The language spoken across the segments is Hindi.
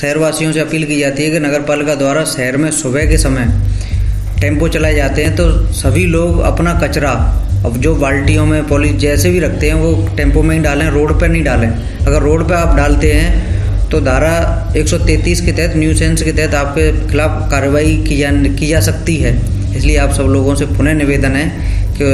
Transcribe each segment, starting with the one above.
शहरवासियों से अपील की जाती है कि नगरपालिका द्वारा शहर में सुबह के समय टेम्पो चलाए जाते हैं तो सभी लोग अपना कचरा अब जो बाल्टियों में पॉलिथीन जैसे भी रखते हैं वो टेम्पो में ही डालें, रोड पर नहीं डालें। अगर रोड पर आप डालते हैं तो धारा 133 के तहत न्यूसेंस के तहत आपके खिलाफ कार्रवाई की जा सकती है। इसलिए आप सब लोगों से पुनः निवेदन है कि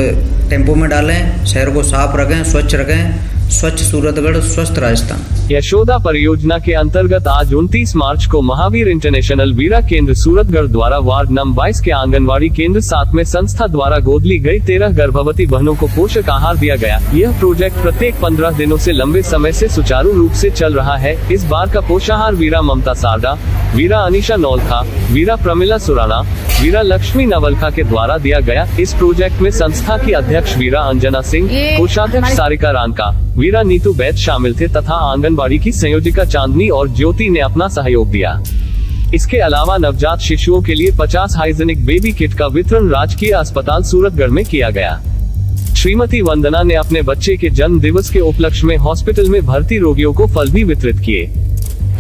टेम्पो में डालें, शहर को साफ रखें, स्वच्छ रखें। स्वच्छ सूरतगढ़, स्वस्थ राजस्थान। यशोदा परियोजना के अंतर्गत आज 29 मार्च को महावीर इंटरनेशनल वीरा केंद्र सूरतगढ़ द्वारा वार्ड नंबर 22 के आंगनवाड़ी केंद्र 7 में संस्था द्वारा गोद ली गई 13 गर्भवती बहनों को पोषक आहार दिया गया। यह प्रोजेक्ट प्रत्येक 15 दिनों से लंबे समय से सुचारू रूप से चल रहा है। इस बार का पोषाहार वीरा ममता सारडा, वीरा अनिशा नौलखा, वीरा प्रमिला सुराना, वीरा लक्ष्मी नवलखा के द्वारा दिया गया। इस प्रोजेक्ट में संस्था की अध्यक्ष वीरा अंजना सिंह, कोषाध्यक्ष सारिका रानका, वीरा नीतू बैद शामिल थे तथा आंगनबाड़ी की संयोजिका चांदनी और ज्योति ने अपना सहयोग दिया। इसके अलावा नवजात शिशुओं के लिए 50 हाइजेनिक बेबी किट का वितरण राजकीय अस्पताल सूरतगढ़ में किया गया। श्रीमती वंदना ने अपने बच्चे के जन्म दिवस के उपलक्ष्य में हॉस्पिटल में भर्ती रोगियों को फल भी वितरित किए।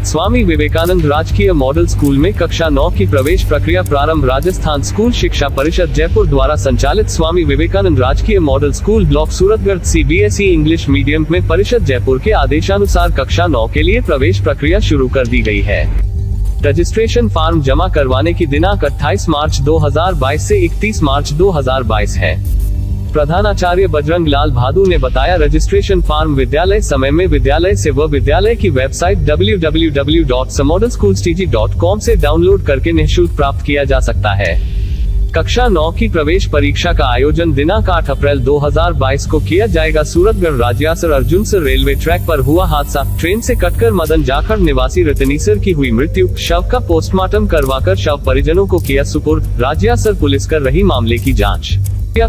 स्वामी विवेकानन्द राजकीय मॉडल स्कूल में कक्षा 9 की प्रवेश प्रक्रिया प्रारंभ। राजस्थान स्कूल शिक्षा परिषद जयपुर द्वारा संचालित स्वामी विवेकानन्द राजकीय model school block Suratgarh CBSE English medium में परिषद जयपुर के आदेशानुसार कक्षा 9 के लिए प्रवेश प्रक्रिया शुरू कर दी गई है। रजिस्ट्रेशन फॉर्म जमा करवाने की दिनांक 28 मार्च 2022 से 31 मार्च 2022 है। प्रधानाचार्य बजरंग लाल भादू ने बताया, रजिस्ट्रेशन फॉर्म विद्यालय समय में विद्यालय से व विद्यालय की वेबसाइट www.samodelschoolstg.com से डाउनलोड करके निःशुल्क प्राप्त किया जा सकता है। कक्षा 9 की प्रवेश परीक्षा का आयोजन दिनांक 8 अप्रैल 2022 को किया जाएगा। सूरतगढ़ राजयासर अर्जुनसर रेलवे ट्रैक पर हुआ हादसा। ट्रेन से कटकर मदन जाखड़ निवासी रितनीसर की हुई मृत्यु। शव का पोस्टमार्टम करवाकर शव परिजनों को किया सुपुर्द। राजयासर पुलिस कर रही मामले की जाँच।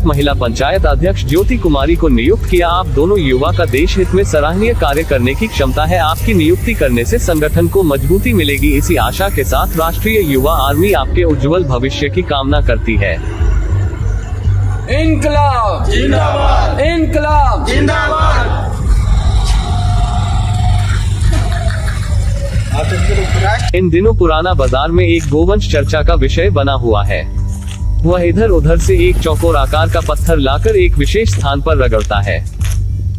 महिला पंचायत अध्यक्ष ज्योति कुमारी को नियुक्त किया। आप दोनों युवा का देश हित में सराहनीय कार्य करने की क्षमता है। आपकी नियुक्ति करने से संगठन को मजबूती मिलेगी। इसी आशा के साथ राष्ट्रीय युवा आर्मी आपके उज्जवल भविष्य की कामना करती है। इनकलाब जिंदाबाद, इनकलाब जिंदाबाद। इन दिनों पुराना बाजार में एक गोवंश चर्चा का विषय बना हुआ है। वह इधर उधर से एक चौकोर आकार का पत्थर लाकर एक विशेष स्थान पर रगड़ता है।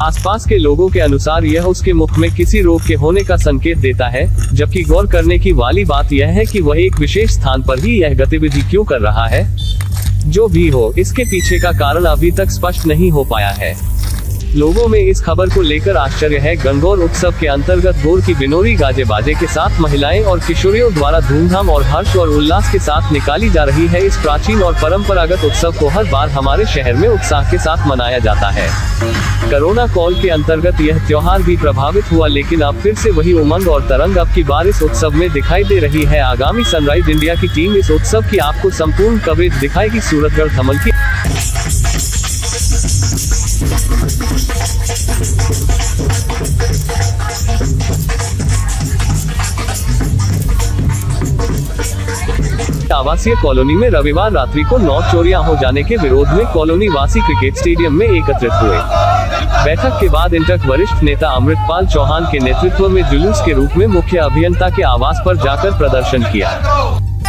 आसपास के लोगों के अनुसार यह उसके मुख में किसी रोग के होने का संकेत देता है, जबकि गौर करने की वाली बात यह है कि वह एक विशेष स्थान पर ही यह गतिविधि क्यों कर रहा है। जो भी हो, इसके पीछे का कारण अभी तक स्पष्ट नहीं हो पाया है। लोगों में इस खबर को लेकर आश्चर्य है। गंगोर उत्सव के अंतर्गत गौर की बिनोरी गाजे बाजे के साथ महिलाएं और किशोरियों द्वारा धूमधाम और हर्ष और उल्लास के साथ निकाली जा रही है। इस प्राचीन और परंपरागत उत्सव को हर बार हमारे शहर में उत्साह के साथ मनाया जाता है। कोरोना काल के अंतर्गत यह त्योहार भी प्रभावित हुआ, लेकिन अब फिर से वही उमंग और तरंग अब की बार इस उत्सव में दिखाई दे रही है। आगामी सनराइज इंडिया की टीम इस उत्सव की आपको संपूर्ण कवरेज दिखाएगी। सूरतगढ़ थर्मल की आवासीय कॉलोनी में रविवार रात्रि को 9 चोरियां हो जाने के विरोध में कॉलोनी वासी क्रिकेट स्टेडियम में एकत्रित हुए। बैठक के बाद इंटक वरिष्ठ नेता अमृतपाल चौहान के नेतृत्व में जुलूस के रूप में मुख्य अभियंता के आवास पर जाकर प्रदर्शन किया।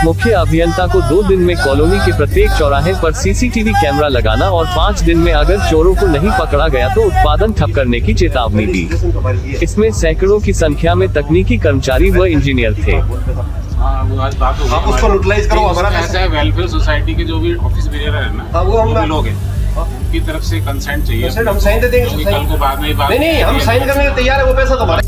मुख्य अभियंता को 2 दिन में कॉलोनी के प्रत्येक चौराहे पर CCTV कैमरा लगाना और 5 दिन में अगर चोरों को नहीं पकड़ा गया तो उत्पादन ठप करने की चेतावनी दी। इसमें सैकड़ों की संख्या में तकनीकी कर्मचारी व इंजीनियर थे। उसको यूटिलाइज करो। हमारा ऐसा है, वेलफेयर सोसाइटी के जो भी ऑफिस बेयर है ना, वो हम लोग हैं, उनकी तरफ से कंसेंट चाहिए। हम साइन दे देंगे। कल को बाद में नहीं, हम साइन करने को तैयार है। वो पैसा तुम्हारा